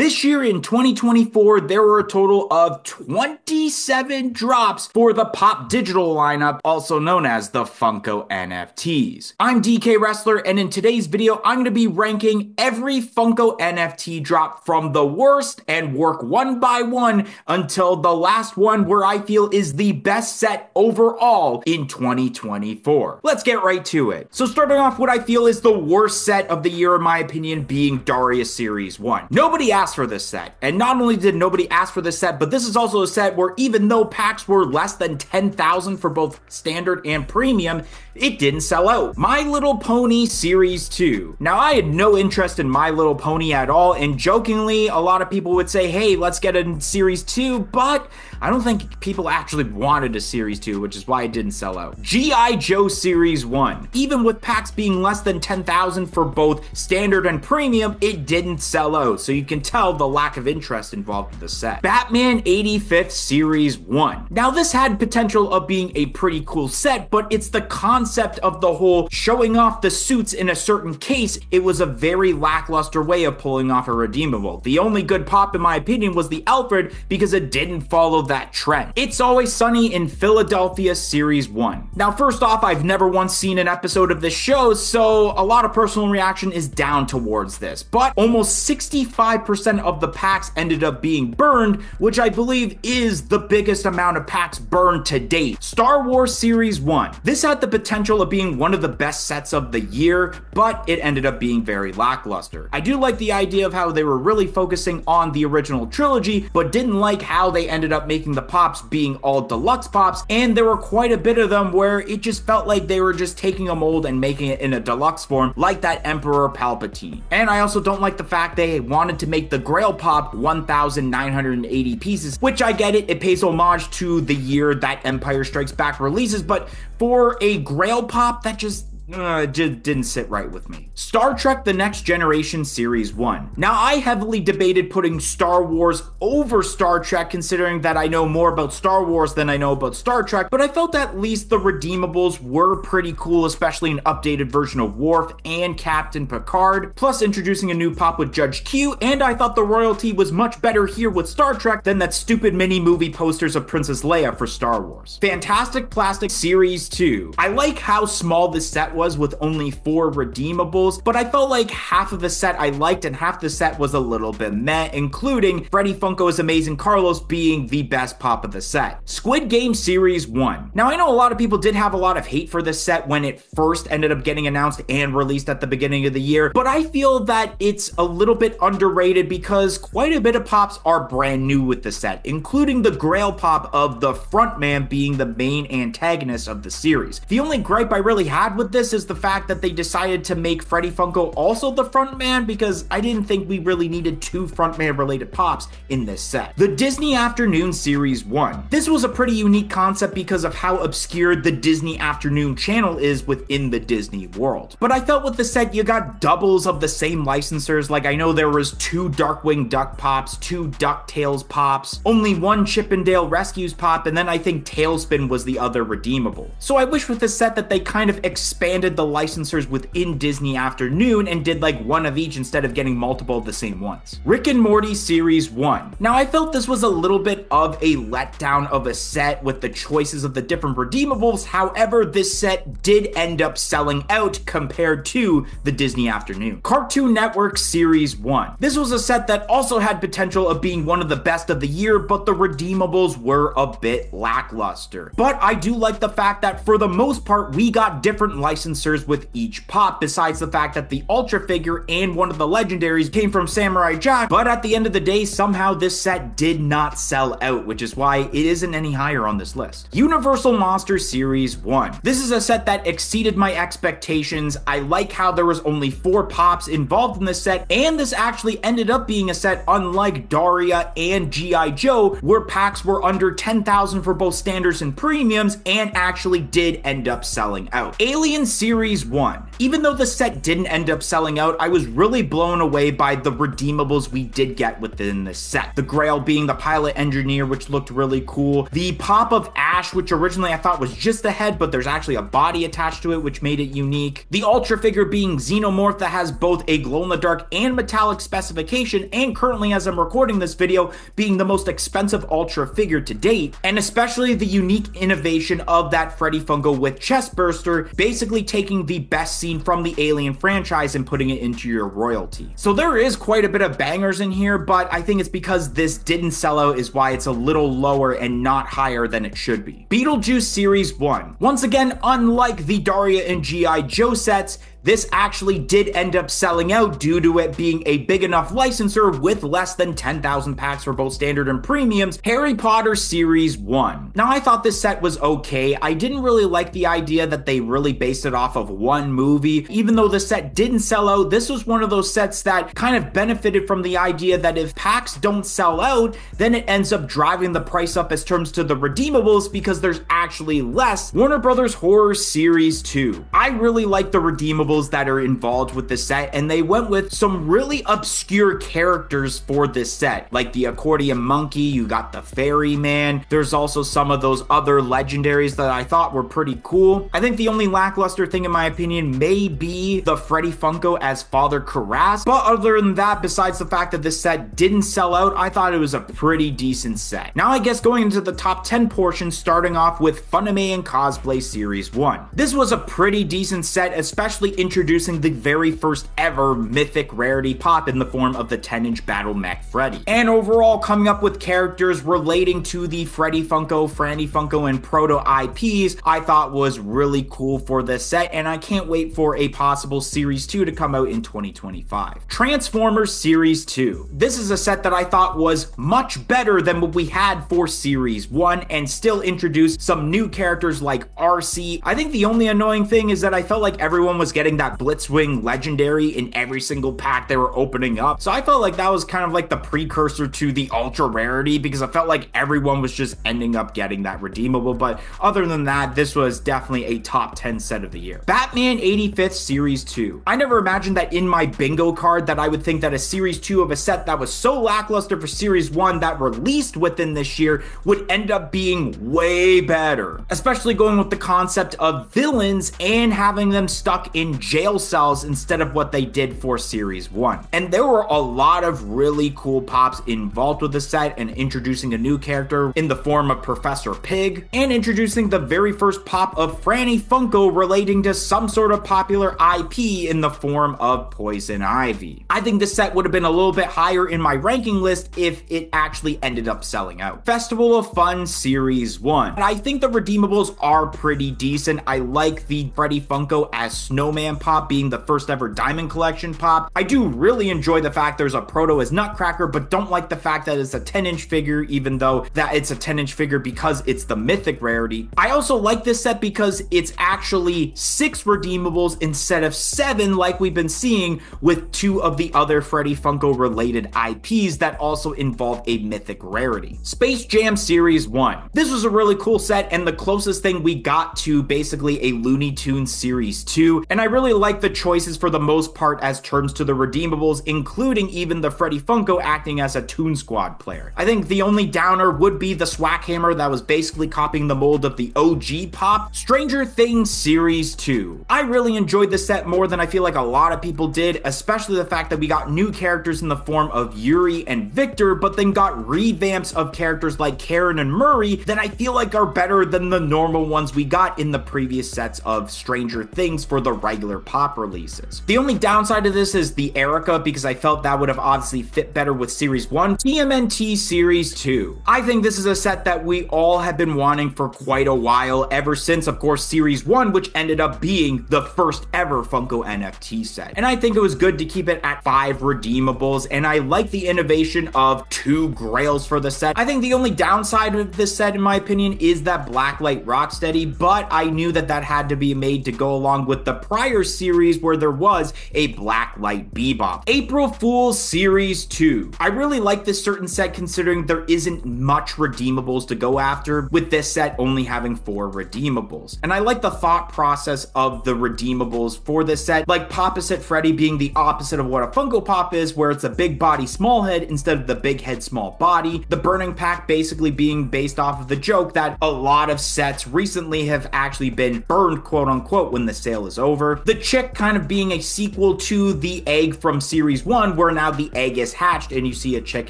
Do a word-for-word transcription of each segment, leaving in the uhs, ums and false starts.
This year in twenty twenty-four, there were a total of twenty-seven drops for the Pop Digital lineup, also known as the Funko N F Ts. I'm D K Wrestler, and in today's video, I'm going to be ranking every Funko N F T drop from the worst and work one by one until the last one where I feel is the best set overall in twenty twenty-four. Let's get right to it. So starting off, what I feel is the worst set of the year, in my opinion, being Daria Series one. Nobody asked for this set, and not only did nobody ask for this set, but this is also a set where even though packs were less than ten thousand for both standard and premium, it didn't sell out. My Little Pony Series two. Now, I had no interest in My Little Pony at all, and jokingly, a lot of people would say, hey, let's get a Series two, but I don't think people actually wanted a Series two, which is why it didn't sell out. G I Joe Series one. Even with packs being less than ten thousand for both standard and premium, it didn't sell out, so you can tell the lack of interest involved with the set. Batman eighty-fifth Series one. Now, this had potential of being a pretty cool set, but it's the concept of the whole showing off the suits in a certain case. It was a very lackluster way of pulling off a redeemable. The only good pop, in my opinion, was the Alfred because it didn't follow that trend. It's Always Sunny in Philadelphia Series one. Now, first off, I've never once seen an episode of this show, so a lot of personal reaction is down towards this, but almost sixty-five percent of the packs ended up being burned, which I believe is the biggest amount of packs burned to date. Star Wars Series one. This had the potential of being one of the best sets of the year, but it ended up being very lackluster. I do like the idea of how they were really focusing on the original trilogy, but didn't like how they ended up making the pops being all deluxe pops, and there were quite a bit of them where it just felt like they were just taking a mold and making it in a deluxe form, like that Emperor Palpatine. And I also don't like the fact they wanted to make the Grail pop one thousand nine hundred eighty pieces, which I get it, it pays homage to the year that Empire Strikes Back releases, but for a Grail pop, that just Uh, it just didn't sit right with me. Star Trek The Next Generation Series one. Now, I heavily debated putting Star Wars over Star Trek, considering that I know more about Star Wars than I know about Star Trek, but I felt at least the redeemables were pretty cool, especially an updated version of Worf and Captain Picard, plus introducing a new pop with Judge Q, and I thought the royalty was much better here with Star Trek than that stupid mini-movie posters of Princess Leia for Star Wars. Fantastic Plastic Series two. I like how small this set was was with only four redeemables, but I felt like half of the set I liked and half the set was a little bit meh, including Freddy Funko's Amazing Carlos being the best pop of the set. Squid Game Series one. Now, I know a lot of people did have a lot of hate for this set when it first ended up getting announced and released at the beginning of the year, but I feel that it's a little bit underrated because quite a bit of pops are brand new with the set, including the Grail pop of the frontman being the main antagonist of the series. The only gripe I really had with this is the fact that they decided to make Freddy Funko also the frontman, because I didn't think we really needed two frontman related pops in this set. The Disney Afternoon Series one. This was a pretty unique concept because of how obscured the Disney Afternoon channel is within the Disney world. But I felt with the set you got doubles of the same licensors, like I know there was two Darkwing Duck pops, two DuckTales pops, only one Chippendale Rescues pop, and then I think Tailspin was the other redeemable. So I wish with this set that they kind of expanded the licensors within Disney Afternoon and did like one of each instead of getting multiple of the same ones. Rick and Morty Series one. Now, I felt this was a little bit of a letdown of a set with the choices of the different redeemables. However, this set did end up selling out compared to the Disney Afternoon. Cartoon Network Series one. This was a set that also had potential of being one of the best of the year, but the redeemables were a bit lackluster. But I do like the fact that for the most part, we got different licenses with each pop, besides the fact that the Ultra figure and one of the legendaries came from Samurai Jack, but at the end of the day, somehow this set did not sell out, which is why it isn't any higher on this list. Universal Monsters Series one. This is a set that exceeded my expectations. I like how there was only four pops involved in this set, and this actually ended up being a set unlike Daria and G I Joe, where packs were under ten thousand for both standards and premiums, and actually did end up selling out. Aliens Series one. even though the set didn't end up selling out, I was really blown away by the redeemables we did get within this set. The Grail being the pilot engineer, which looked really cool. The Pop of Ash, which originally I thought was just the head, but there's actually a body attached to it, which made it unique. The Ultra figure being Xenomorph, that has both a glow-in-the-dark and metallic specification, and currently, as I'm recording this video, being the most expensive Ultra figure to date, and especially the unique innovation of that Freddy Funko with Chestburster, basically taking the best scene from the Alien franchise and putting it into your royalty. So there is quite a bit of bangers in here, but I think it's because this didn't sell out is why it's a little lower and not higher than it should be. Beetlejuice Series one. Once again, unlike the Daria and G I Joe sets, this actually did end up selling out due to it being a big enough licensor with less than ten thousand packs for both standard and premiums. Harry Potter Series one. Now, I thought this set was okay. I didn't really like the idea that they really based it off of one movie. Even though the set didn't sell out, this was one of those sets that kind of benefited from the idea that if packs don't sell out, then it ends up driving the price up as terms to the redeemables because there's actually less. Warner Brothers Horror Series two. I really like the redeemables that are involved with this set, and they went with some really obscure characters for this set, like the accordion monkey. You got the fairy man. There's also some of those other legendaries that I thought were pretty cool. I think the only lackluster thing in my opinion may be the Freddy Funko as Father Karras, but other than that, besides the fact that this set didn't sell out, I thought it was a pretty decent set. Now I guess going into the top ten portion, starting off with Funimation and Cosplay Series one. This was a pretty decent set, especially introducing the very first ever mythic rarity pop in the form of the ten inch Battle Mech Freddy. And overall coming up with characters relating to the Freddy Funko, Franny Funko, and Proto I Ps, I thought was really cool for this set, and I can't wait for a possible Series two to come out in twenty twenty-five. Transformers Series two. This is a set that I thought was much better than what we had for Series one, and still introduced some new characters like R C. I think the only annoying thing is that I felt like everyone was getting that Blitzwing legendary in every single pack they were opening up. So I felt like that was kind of like the precursor to the ultra rarity, because I felt like everyone was just ending up getting that redeemable. But other than that, this was definitely a top ten set of the year. Batman eighty-fifth Series two. I never imagined that in my bingo card that I would think that a Series two of a set that was so lackluster for Series one that released within this year would end up being way better, especially going with the concept of villains and having them stuck in jail cells instead of what they did for Series one. And there were a lot of really cool pops involved with the set, and introducing a new character in the form of Professor Pig, and introducing the very first pop of Franny Funko relating to some sort of popular I P in the form of Poison Ivy. I think this set would have been a little bit higher in my ranking list if it actually ended up selling out. Festival of Fun Series one. And I think the redeemables are pretty decent. I like the Freddy Funko as Snowman pop being the first ever Diamond Collection pop. I do really enjoy the fact there's a Proto as Nutcracker, but don't like the fact that it's a ten inch figure, even though that it's a ten inch figure because it's the mythic rarity. I also like this set because it's actually six redeemables instead of seven like we've been seeing with two of the other Freddy Funko related I Ps that also involve a mythic rarity. Space Jam Series one. This was a really cool set, and the closest thing we got to basically a Looney Tunes Series two, and I I really like the choices for the most part as terms to the redeemables, including even the Freddy Funko acting as a Toon Squad player. I think the only downer would be the Swackhammer that was basically copying the mold of the O G pop. Stranger Things Series two. I really enjoyed this set more than I feel like a lot of people did, especially the fact that we got new characters in the form of Yuri and Victor, but then got revamps of characters like Karen and Murray that I feel like are better than the normal ones we got in the previous sets of Stranger Things for the right pop releases. The only downside to this is the Erica, because I felt that would have obviously fit better with Series one. T M N T Series two. I think this is a set that we all have been wanting for quite a while, ever since, of course, Series one, which ended up being the first ever Funko N F T set. And I think it was good to keep it at five redeemables, and I like the innovation of two grails for the set. I think the only downside of this set, in my opinion, is that Blacklight Rocksteady, but I knew that that had to be made to go along with the prior entire series where there was a Blacklight Bebop. April Fool's Series two. I really like this certain set considering there isn't much redeemables to go after, with this set only having four redeemables. And I like the thought process of the redeemables for this set, like Popposite Freddy being the opposite of what a Funko Pop is, where it's a big body, small head instead of the big head, small body. The Burning Pack basically being based off of the joke that a lot of sets recently have actually been burned, quote unquote, when the sale is over. The Chick kind of being a sequel to the Egg from Series one, where now the egg is hatched and you see a chick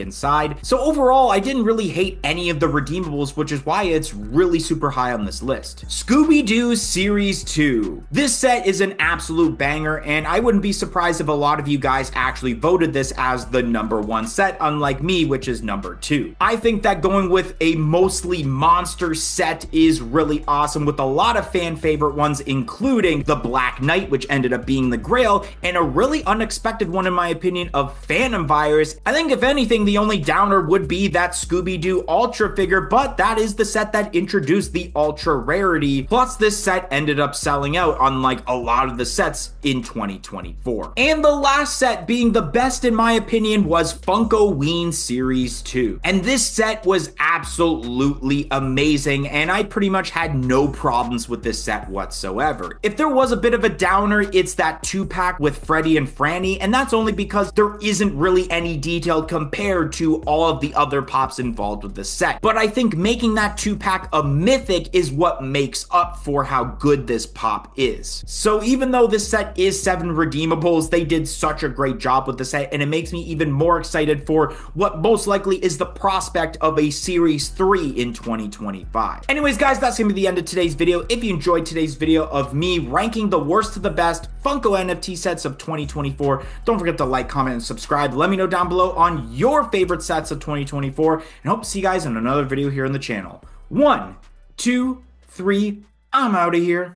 inside. So overall, I didn't really hate any of the redeemables, which is why it's really super high on this list. Scooby-Doo Series two. This set is an absolute banger, and I wouldn't be surprised if a lot of you guys actually voted this as the number one set, unlike me, which is number two. I think that going with a mostly monster set is really awesome, with a lot of fan favorite ones, including the Black Knight, which ended up being the Grail, and a really unexpected one, in my opinion, of Phantom Virus. I think if anything, the only downer would be that Scooby-Doo Ultra figure, but that is the set that introduced the Ultra rarity. Plus, this set ended up selling out, unlike a lot of the sets in twenty twenty-four. And the last set being the best, in my opinion, was Funkoween Series two. And this set was absolutely amazing, and I pretty much had no problems with this set whatsoever. If there was a bit of a downer, it's that two-pack with Freddy and Franny, and that's only because there isn't really any detail compared to all of the other pops involved with the set. But I think making that two-pack a mythic is what makes up for how good this pop is. So even though this set is seven redeemables, they did such a great job with the set, and it makes me even more excited for what most likely is the prospect of a Series three in twenty twenty-five. Anyways, guys, that's gonna be the end of today's video. If you enjoyed today's video of me ranking the worst to the best Funko N F T sets of twenty twenty-four, don't forget to like, comment, and subscribe. Let me know down below on your favorite sets of twenty twenty-four, and hope to see you guys in another video here on the channel. One, two, three, I'm out of here.